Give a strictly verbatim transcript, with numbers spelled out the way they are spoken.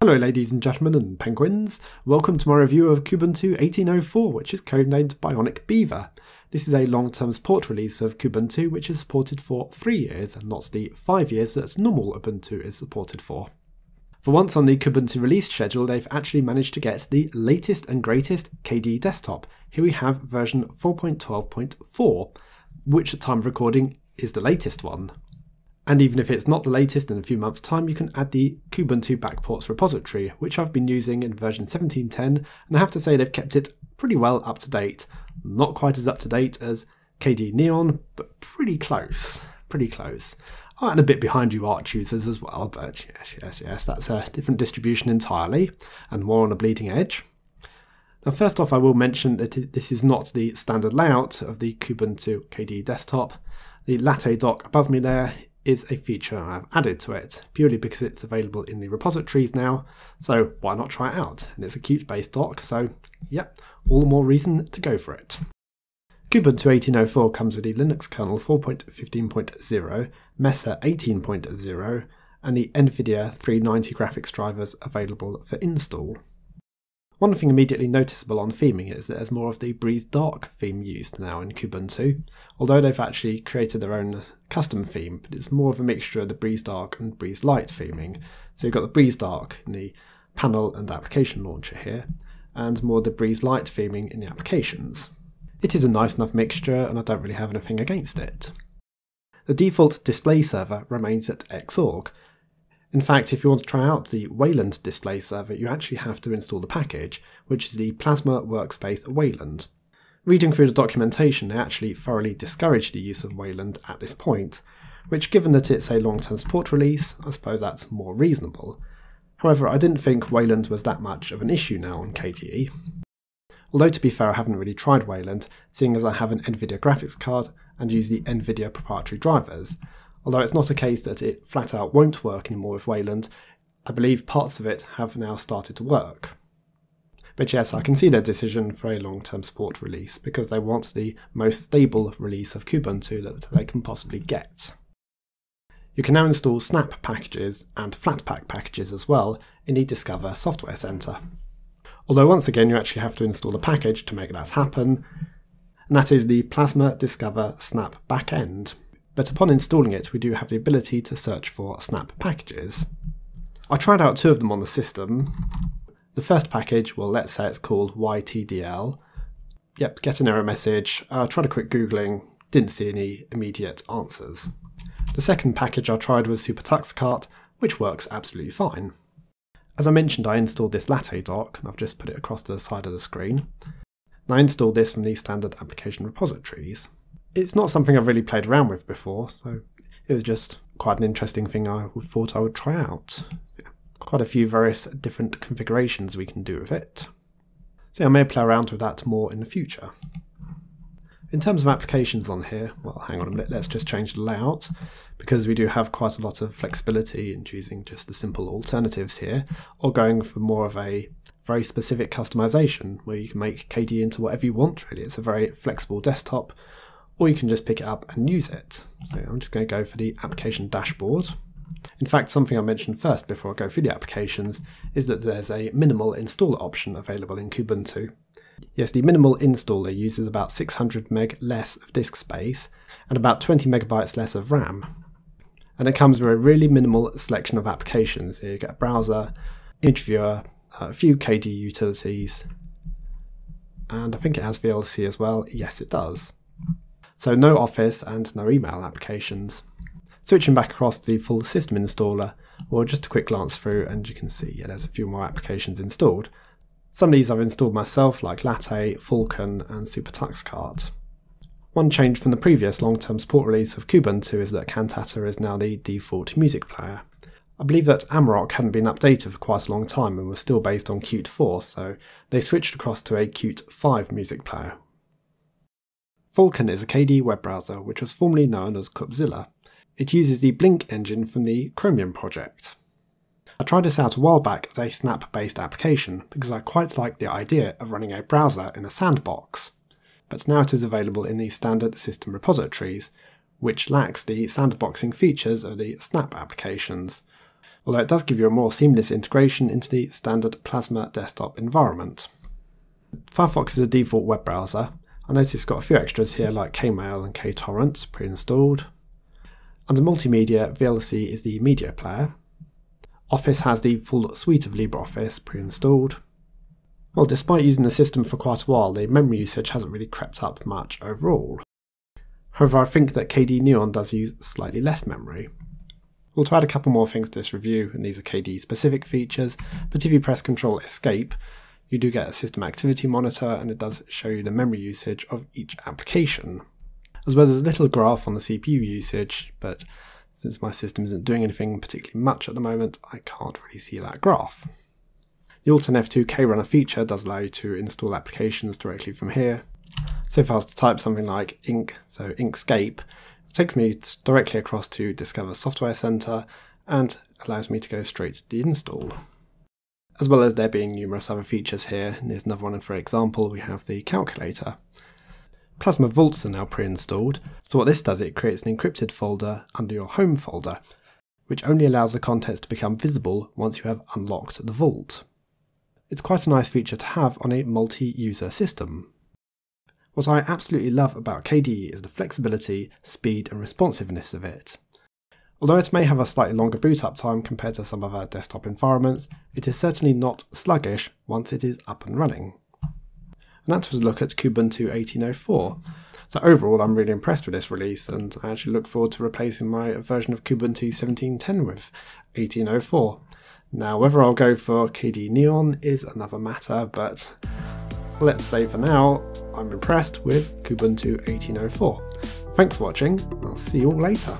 Hello ladies and gentlemen and penguins, welcome to my review of Kubuntu eighteen oh four, which is codenamed Bionic Beaver. This is a long-term support release of Kubuntu which is supported for three years and not the five years that normal Ubuntu is supported for. For once on the Kubuntu release schedule, they've actually managed to get the latest and greatest K D E desktop. Here we have version four point twelve point four, which at time of recording is the latest one. And even if it's not the latest, in a few months time you can add the Kubuntu backports repository, which I've been using in version seventeen ten, and I have to say they've kept it pretty well up to date. Not quite as up to date as K D E Neon, but pretty close, pretty close. Oh, and a bit behind you Arch users as well, but yes, yes, yes, that's a different distribution entirely, and more on a bleeding edge. Now first off I will mention that this is not the standard layout of the Kubuntu K D E desktop. The Latte dock above me there is a feature I've added to it, purely because it's available in the repositories now, so why not try it out? And it's a Qt based doc, so yep, all the more reason to go for it. Kubuntu eighteen oh four comes with the Linux kernel four point fifteen point zero, Mesa eighteen point zero, and the NVIDIA three ninety graphics drivers available for install. One thing immediately noticeable on theming is that there's more of the Breeze Dark theme used now in Kubuntu, although they've actually created their own custom theme, but it's more of a mixture of the Breeze Dark and Breeze Light theming. So you've got the Breeze Dark in the panel and application launcher here, and more the Breeze Light theming in the applications. It is a nice enough mixture and I don't really have anything against it. The default display server remains at Xorg. In fact, if you want to try out the Wayland display server, you actually have to install the package, which is the Plasma Workspace Wayland. Reading through the documentation, they actually thoroughly discourage the use of Wayland at this point, which given that it's a long-term support release, I suppose that's more reasonable. However, I didn't think Wayland was that much of an issue now on K D E. Although to be fair, I haven't really tried Wayland, seeing as I have an NVIDIA graphics card and use the NVIDIA proprietary drivers. Although it's not a case that it flat out won't work anymore with Wayland, I believe parts of it have now started to work. But yes, I can see their decision for a long-term support release, because they want the most stable release of Kubuntu that they can possibly get. You can now install Snap packages and Flatpak packages as well in the Discover Software Center. Although once again you actually have to install a package to make that happen, and that is the Plasma Discover Snap backend. But upon installing it, we do have the ability to search for Snap packages. I tried out two of them on the system. The first package, well, let's say it's called Y T D L. Yep, get an error message. I uh, tried a quick Googling, didn't see any immediate answers. The second package I tried was SuperTuxCart, which works absolutely fine. As I mentioned, I installed this Latte doc, and I've just put it across the side of the screen. And I installed this from the standard application repositories. It's not something I've really played around with before, so it was just quite an interesting thing I thought I would try out. Quite a few various different configurations we can do with it. So I may play around with that more in the future. In terms of applications on here, well, hang on a minute, let's just change the layout, because we do have quite a lot of flexibility in choosing just the simple alternatives here, or going for more of a very specific customization, where you can make K D E into whatever you want, really. It's a very flexible desktop, or you can just pick it up and use it. So I'm just going to go for the application dashboard. In fact, something I mentioned first before I go through the applications is that there's a minimal installer option available in Kubuntu. Yes, the minimal installer uses about six hundred meg less of disk space and about twenty megabytes less of RAM. And it comes with a really minimal selection of applications. Here you get a browser, image viewer, a few K D E utilities, and I think it has V L C as well. Yes, it does. So no Office and no email applications. Switching back across to the full system installer, or just a quick glance through, and you can see yeah, there's a few more applications installed. Some of these I've installed myself, like Latte, Falcon and SuperTuxCart. One change from the previous long-term support release of Kubuntu is that Cantata is now the default music player. I believe that Amarok hadn't been updated for quite a long time and was still based on Qt four, so they switched across to a Qt five music player. Falcon is a K D E web browser which was formerly known as Qupzilla. It uses the Blink engine from the Chromium project. I tried this out a while back as a Snap-based application because I quite liked the idea of running a browser in a sandbox, but now it is available in the standard system repositories, which lacks the sandboxing features of the Snap applications. although it does give you a more seamless integration into the standard Plasma desktop environment. Firefox is a default web browser. I notice it's got a few extras here like KMail and KTorrent pre-installed. Under Multimedia, V L C is the media player. Office has the full suite of LibreOffice pre-installed. Well, despite using the system for quite a while, the memory usage hasn't really crept up much overall. However, I think that K D E Neon does use slightly less memory. Well, to add a couple more things to this review, and these are K D E specific features, but if you press Ctrl Escape, you do get a system activity monitor, and it does show you the memory usage of each application. As well as a little graph on the C P U usage, but since my system isn't doing anything particularly much at the moment, I can't really see that graph. The Alt N F two KRunner feature does allow you to install applications directly from here. So if I was to type something like ink, so Inkscape, it takes me directly across to Discover Software Center and allows me to go straight to the install. As well as there being numerous other features here, and here's another one, and for example we have the calculator. Plasma vaults are now pre-installed, so what this does is it creates an encrypted folder under your home folder, which only allows the contents to become visible once you have unlocked the vault. It's quite a nice feature to have on a multi-user system. What I absolutely love about K D E is the flexibility, speed and responsiveness of it. Although it may have a slightly longer boot-up time compared to some other desktop environments, it is certainly not sluggish once it is up and running. And that was a look at Kubuntu eighteen oh four. So overall I'm really impressed with this release, and I actually look forward to replacing my version of Kubuntu seventeen ten with eighteen oh four. Now whether I'll go for K D E Neon is another matter, but let's say for now I'm impressed with Kubuntu eighteen oh four. Thanks for watching, I'll see you all later.